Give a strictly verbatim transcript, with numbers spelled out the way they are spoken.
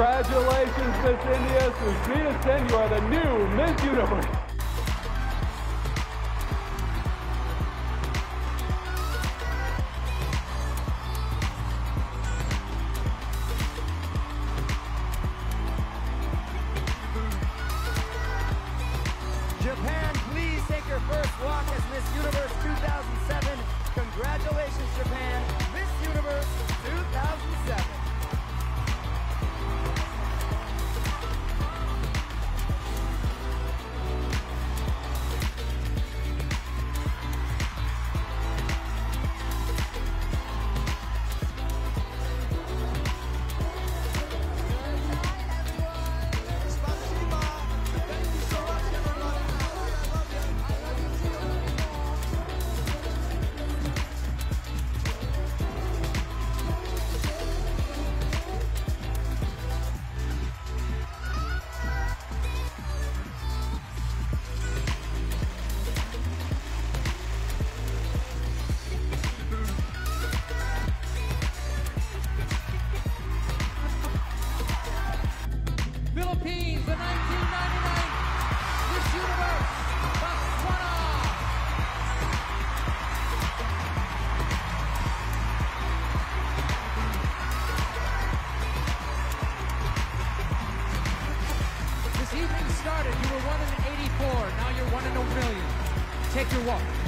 Congratulations, Miss India. Sushmita Sen, you are the new Miss Universe. Japan, please take your first walk as Miss Universe two thousand seven. Congratulations, Japan, Miss Universe two thousand seven. Philippines, the nineteen ninety-nine Miss Universe, Botswana. This evening started, you were one in eighty-four, now you're one in a million. Take your walk.